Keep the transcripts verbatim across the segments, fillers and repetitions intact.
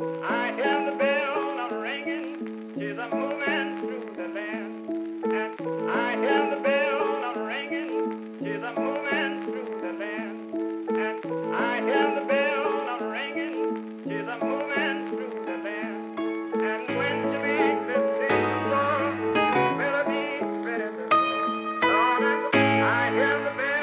I hear the bell a ringing, she's a moving through the land. And I hear the bell a ringing, she's a moving through the land. And I hear the bell a ringing, she's a moving through the land. And when she makes this little door, will it be ready to go? I hear the bell.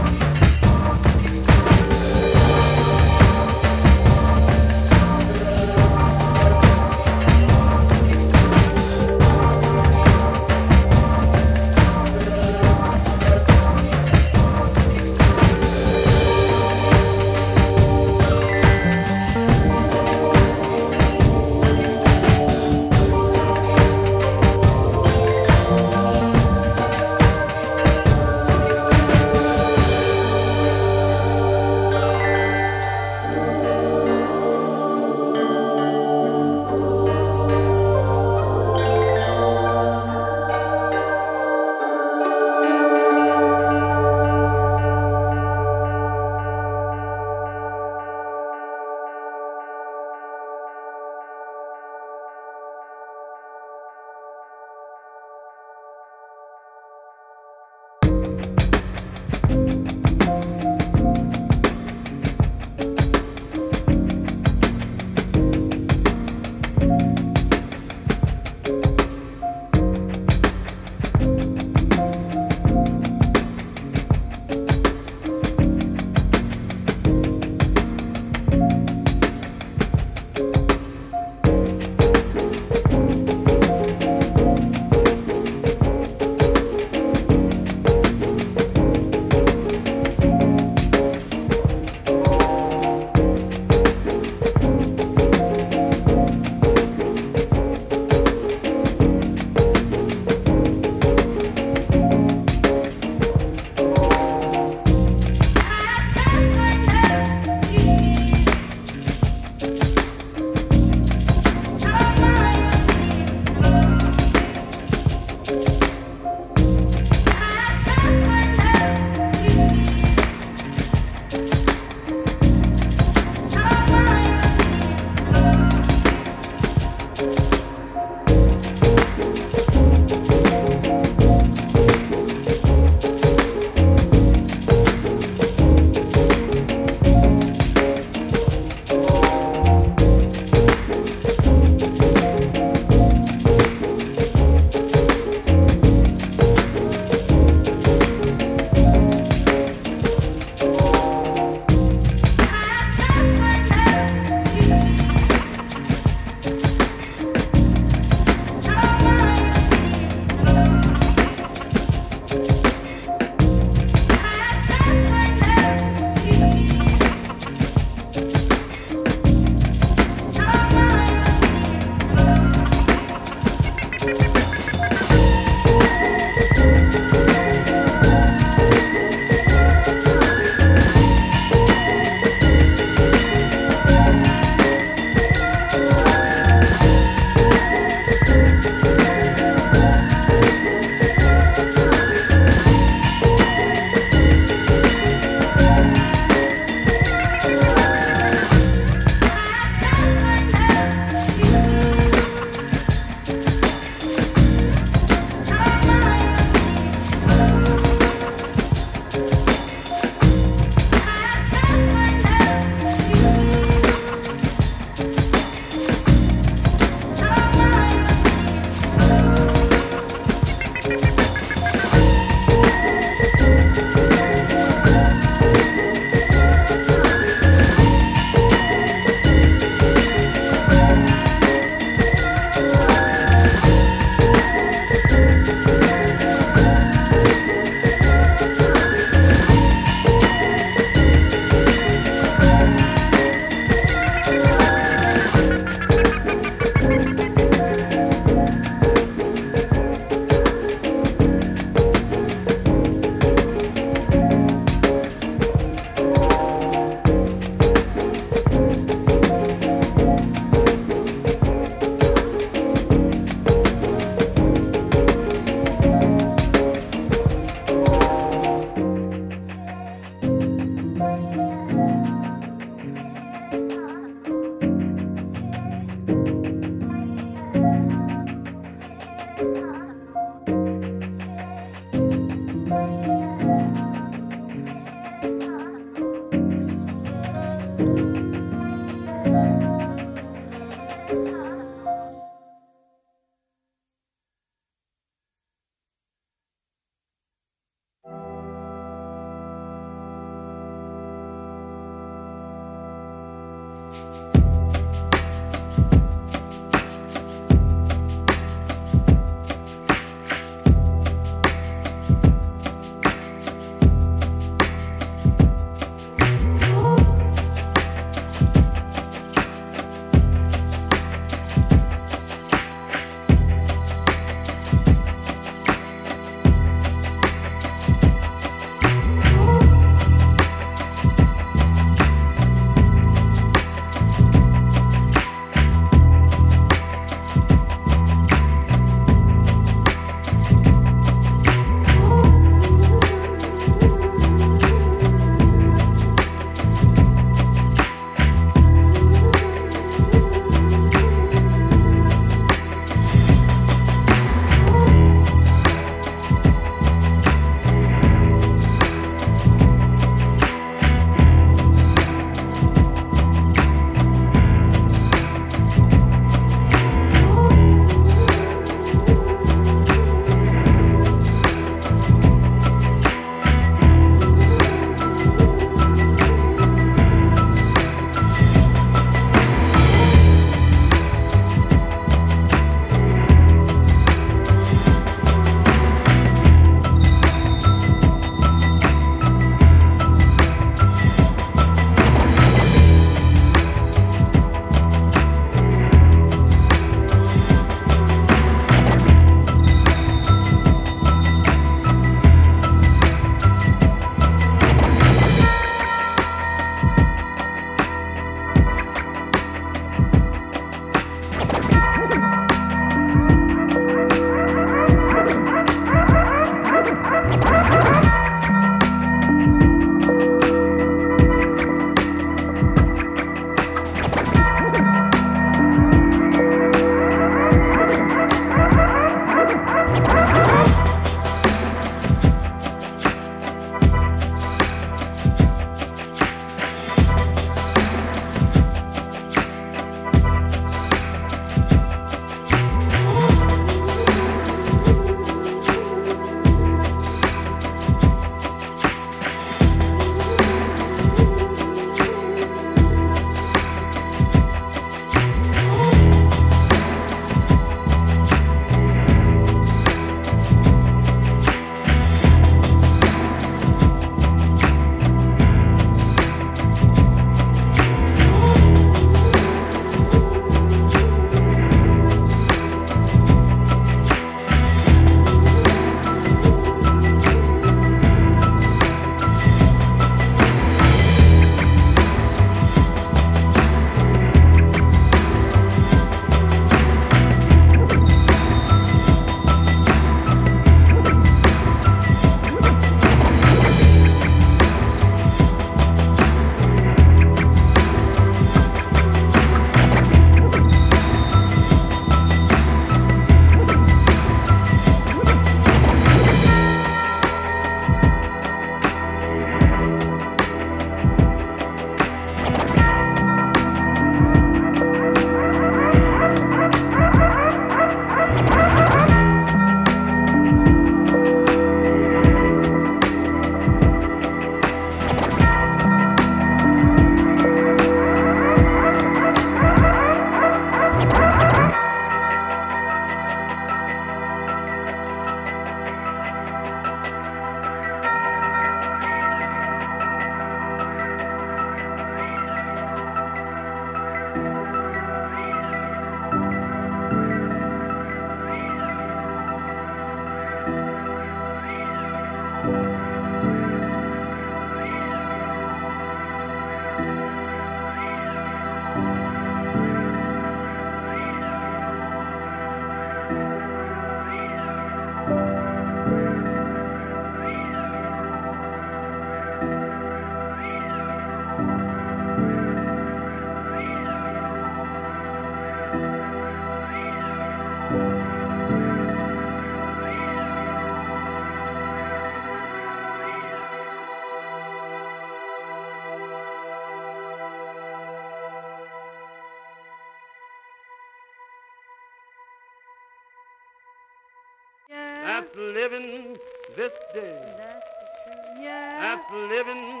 Living this day. That's the truth. Yeah. That's living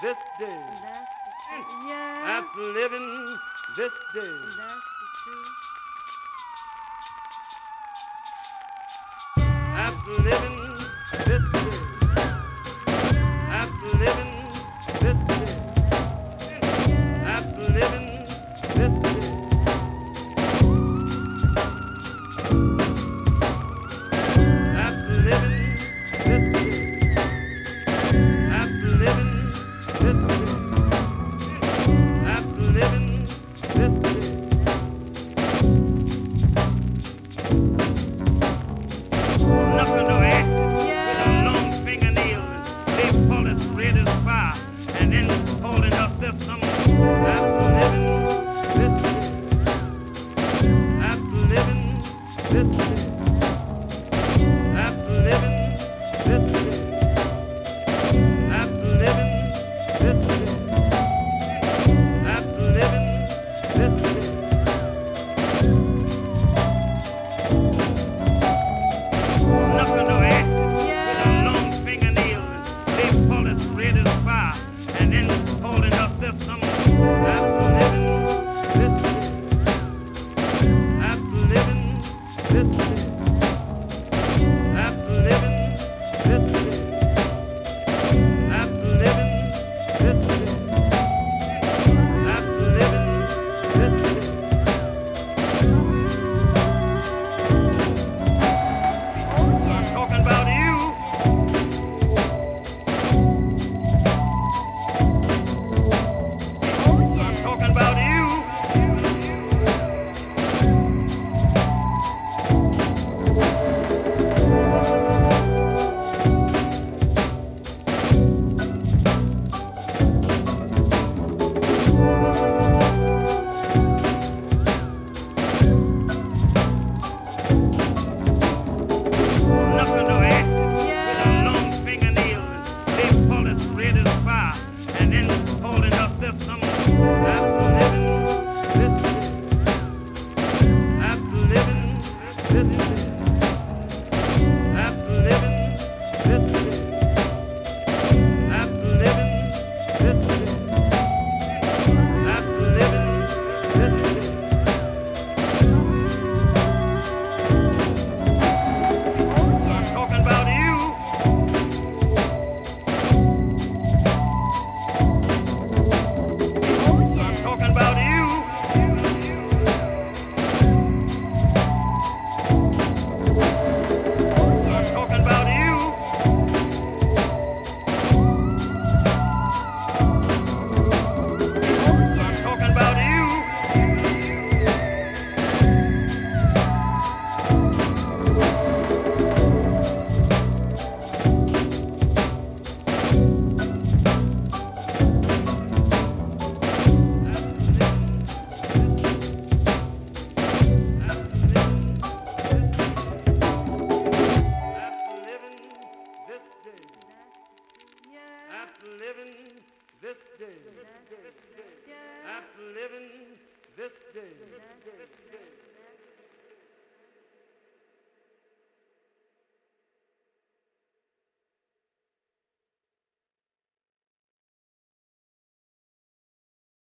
this day. That's the truth. Yeah. after living this day. That's the truth. After living this day. After living